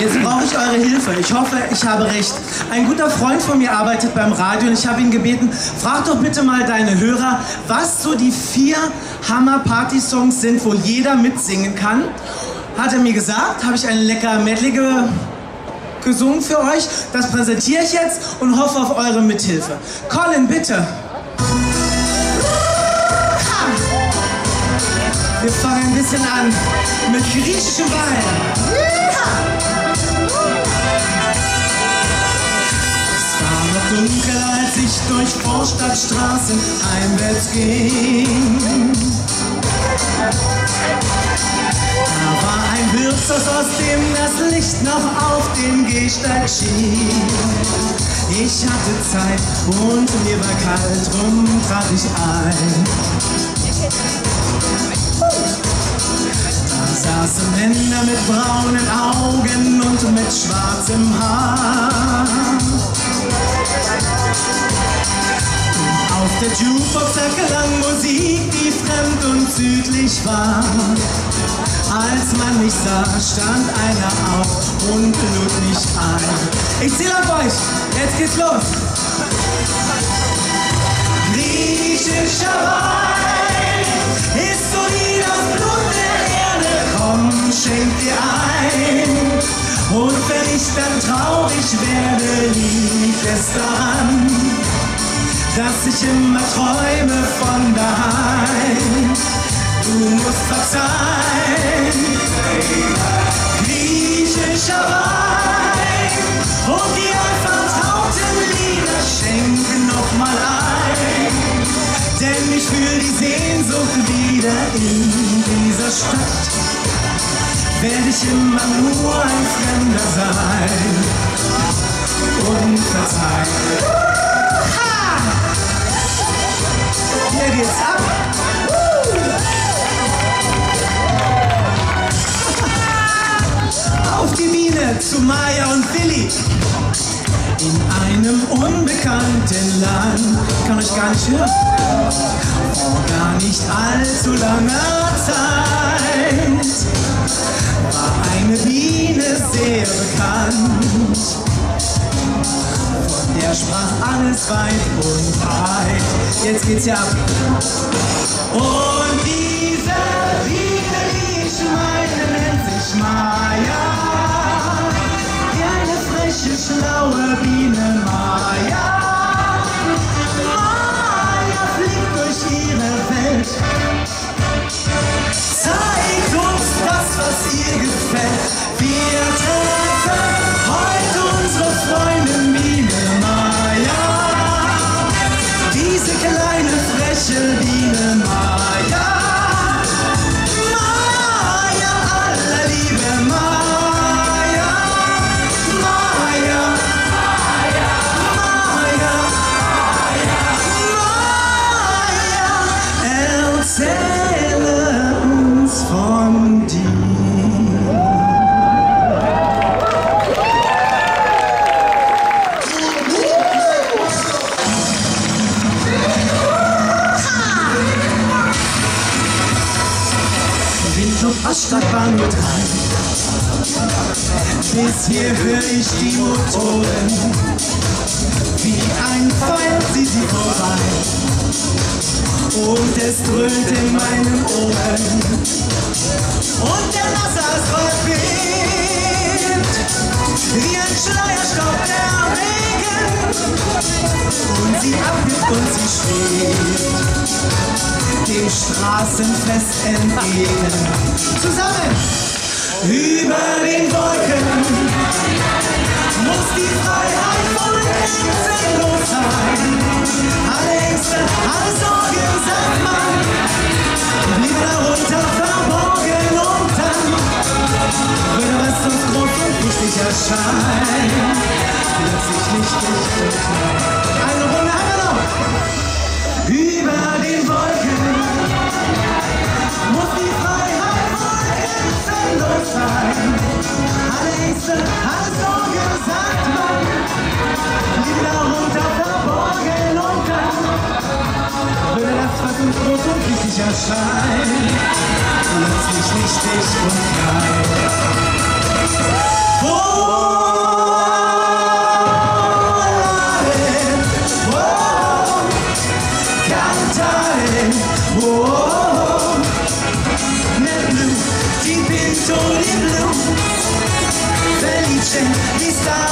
Jetzt brauche ich eure Hilfe. Ich hoffe, ich habe recht. Ein guter Freund von mir arbeitet beim Radio und ich habe ihn gebeten, frag doch bitte mal deine Hörer, was so die 4 Hammer-Party-Songs sind, wo jeder mitsingen kann. Hat er mir gesagt, habe ich ein lecker Medley gesungen für euch. Das präsentiere ich jetzt und hoffe auf eure Mithilfe. Colin, bitte. Wir fangen ein bisschen an mit griechischem Wein. Es war noch dunkel, als ich durch Vorstadtstraßen heimwärts ging. Da war ein Wirtshaus, aus dem das Licht noch auf den Gehsteig schien. Ich hatte Zeit und mir war kalt, drum trat ich ein. Da saßen Männer mit braunen Augen und mit schwarzem Haar. Und auf der Jukebox erklang Musik, die fremd und südlich war. Als man mich sah, stand einer auf und lud mich ein. Ich zähl auf euch, jetzt geht's los! Griechischer Wein ist so wie das Blut der Erde. Komm, schenk dir ein. Und wenn ich dann traurig werde, liegt es daran, dass ich immer träume von daheim. Du musst verzeihen, griechischer Wein und die vertrauten Lieder schenken nochmal ein, denn ich fühl die Sehnsucht wieder in dieser Stadt, werd ich immer nur ein Fremder sein und verzeihen. Hier geht's ab. Auf die Bühne zu Maja und Willi. In einem unbekannten Land, kann euch gar nicht hören, vor gar nicht allzu langer Zeit war eine Biene sehr bekannt. Von der sprach alles weit und breit. Jetzt geht's ja ab. Und diese Biene, die ich meine, nennt sich Maja. Welche schlaue Biene Maja, Maja fliegt durch ihre Welt. Zeigt uns das, was ihr gefällt. Wir treffen heute unsere Freundin Biene Maja. Diese kleine freche Biene Maja. Erzähle uns von dir. Windclub Oststadtbahn mit rein. Bis hier höre ich die Motoren. Wie ein Feuer zieht sie vorbei. Und es dröhnt in meinen Ohren. Und der Wasserstrahl fliegt wie ein Schleierstaub der Regen. Und sie abgibt und sie steht dem Straßenfest entgegen. Zusammen! Über den Wolken muss die Freiheit von Menschen los sein. Alle Ängste, alle Sorgen, sagt man, blieben darunter verborgen und dann würde was uns groß und wichtig erscheinen, plötzlich nicht richtig klein. Eine Runde haben wir noch! Über den Wolken muss die Freiheit von Menschen los sein. Alle Ängste, alle Sorgen, sagt man, blieben darunter verborgen und dann würde das, was uns groß und wichtig erscheint, plötzlich nichtig und klein. Sind die Stars.